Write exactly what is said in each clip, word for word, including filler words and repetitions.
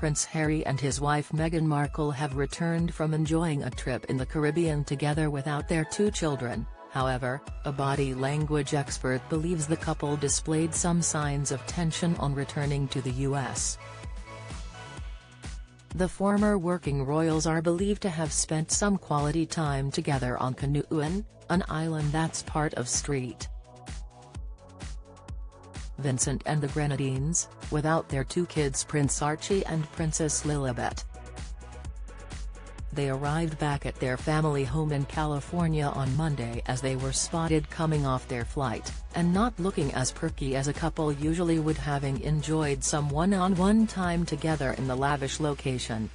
Prince Harry and his wife Meghan Markle have returned from enjoying a trip in the Caribbean together without their two children. However, a body language expert believes the couple displayed some signs of tension on returning to the U S. The former working royals are believed to have spent some quality time together on Canouan, an island that's part of Saint Vincent and the Grenadines, without their two kids Prince Archie and Princess Lilibet. They arrived back at their family home in California on Monday as they were spotted coming off their flight, and not looking as perky as a couple usually would, having enjoyed some one-on-one time together in the lavish location.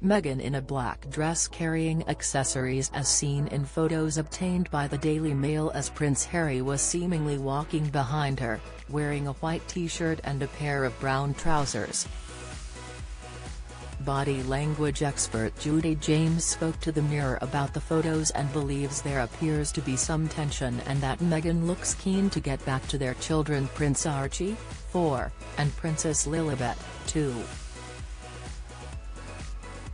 Meghan in a black dress carrying accessories as seen in photos obtained by the Daily Mail, as Prince Harry was seemingly walking behind her, wearing a white t-shirt and a pair of brown trousers. Body language expert Judy James spoke to the Mirror about the photos and believes there appears to be some tension, and that Meghan looks keen to get back to their children Prince Archie, four, and Princess Lilibet, two.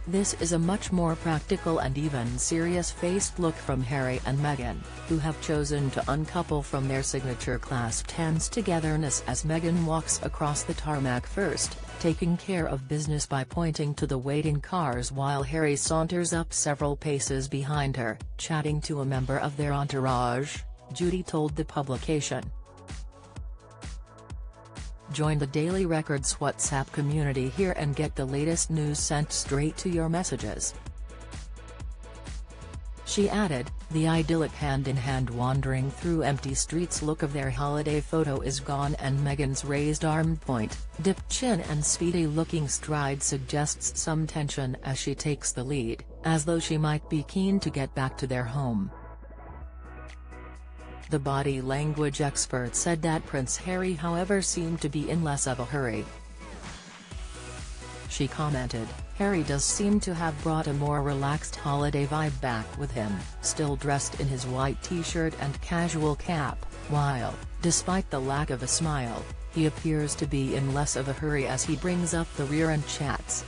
This is a much more practical and even serious-faced look from Harry and Meghan, who have chosen to uncouple from their signature clasped hands togetherness as Meghan walks across the tarmac first, taking care of business by pointing to the waiting cars, while Harry saunters up several paces behind her, chatting to a member of their entourage, Judy told the publication. Join the Daily Record's WhatsApp community here and get the latest news sent straight to your messages. She added, the idyllic hand-in-hand wandering through empty streets look of their holiday photo is gone, and Meghan's raised arm point, dipped chin and speedy-looking stride suggests some tension as she takes the lead, as though she might be keen to get back to their home. The body language expert said that Prince Harry, however, seemed to be in less of a hurry. She commented, Harry does seem to have brought a more relaxed holiday vibe back with him, still dressed in his white t-shirt and casual cap, while, despite the lack of a smile, he appears to be in less of a hurry as he brings up the rear and chats.